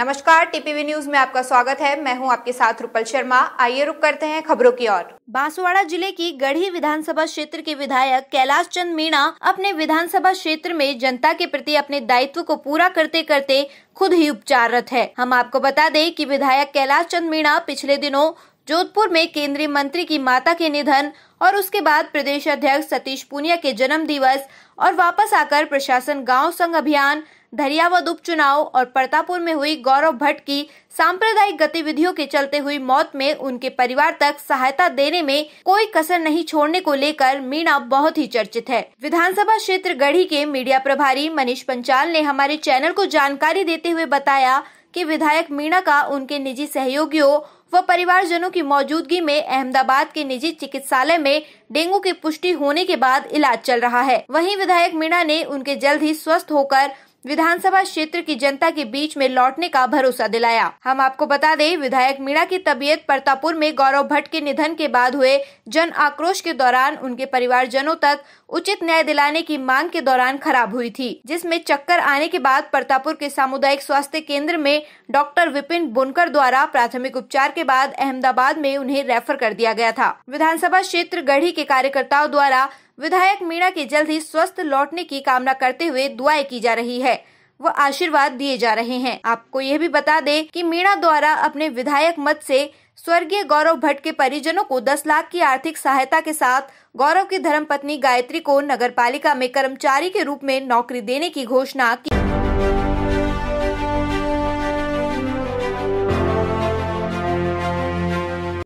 नमस्कार, TPV news में आपका स्वागत है। मैं हूं आपके साथ रूपल शर्मा। आइए रुक करते हैं खबरों की ओर। बांसवाड़ा जिले की गढ़ी विधानसभा क्षेत्र के विधायक कैलाश चंद मीणा अपने विधानसभा क्षेत्र में जनता के प्रति अपने दायित्व को पूरा करते करते खुद ही उपचाररत है। हम आपको बता दें कि विधायक कैलाश चंद मीणा पिछले दिनों जोधपुर में केंद्रीय मंत्री की माता के निधन और उसके बाद प्रदेश अध्यक्ष सतीश पूनिया के जन्म दिवस और वापस आकर प्रशासन गांव संघ अभियान, धरियावद उपचुनाव और प्रतापपुर में हुई गौरव भट्ट की सांप्रदायिक गतिविधियों के चलते हुई मौत में उनके परिवार तक सहायता देने में कोई कसर नहीं छोड़ने को लेकर मीणा बहुत ही चर्चित है। विधानसभा क्षेत्र गढ़ी के मीडिया प्रभारी मनीष पंचाल ने हमारे चैनल को जानकारी देते हुए बताया कि विधायक मीणा का उनके निजी सहयोगियों व परिवारजनों की मौजूदगी में अहमदाबाद के निजी चिकित्सालय में डेंगू की पुष्टि होने के बाद इलाज चल रहा है। वहीं विधायक मीणा ने उनके जल्द ही स्वस्थ होकर विधानसभा क्षेत्र की जनता के बीच में लौटने का भरोसा दिलाया। हम आपको बता दें, विधायक मीणा की तबीयत प्रतापपुर में गौरव भट्ट के निधन के बाद हुए जन आक्रोश के दौरान उनके परिवारजनों तक उचित न्याय दिलाने की मांग के दौरान खराब हुई थी, जिसमें चक्कर आने के बाद प्रतापपुर के सामुदायिक स्वास्थ्य केंद्र में डॉक्टर विपिन बुनकर द्वारा प्राथमिक उपचार के बाद अहमदाबाद में उन्हें रेफर कर दिया गया था। विधानसभा क्षेत्र गढ़ी के कार्यकर्ताओं द्वारा विधायक मीणा के जल्द ही स्वस्थ लौटने की कामना करते हुए दुआएं की जा रही है, वो आशीर्वाद दिए जा रहे हैं। आपको यह भी बता दें कि मीणा द्वारा अपने विधायक मत से स्वर्गीय गौरव भट्ट के परिजनों को 10 लाख की आर्थिक सहायता के साथ गौरव की धर्मपत्नी गायत्री को नगरपालिका में कर्मचारी के रूप में नौकरी देने की घोषणा की।